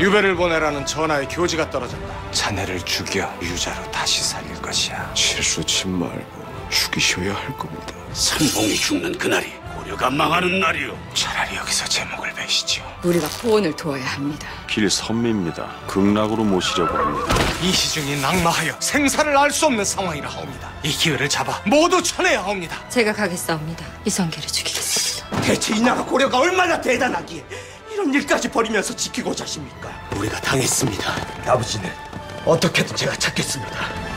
유배를 보내라는 전하의 교지가 떨어졌다. 자네를 죽여 유자로 다시 살릴 것이야. 실수치 말고 죽이셔야 할 겁니다. 산봉이 죽는 그날이 고려가 망하는 날이요. 차라리 여기서 제목을 베시지요. 우리가 포원을 도와야 합니다. 길 선미입니다. 극락으로 모시려고 합니다. 이 시중이 낙마하여 생사를 알 수 없는 상황이라 하옵니다. 이 기회를 잡아 모두 쳐내야 합니다. 제가 가겠사옵니다. 이성계를 죽이겠습니다. 대체 이 나라 고려가 얼마나 대단하기에 이런 일까지 벌이면서 지키고자 하십니까? 우리가 당했습니다. 아버지는 어떻게든 제가 찾겠습니다.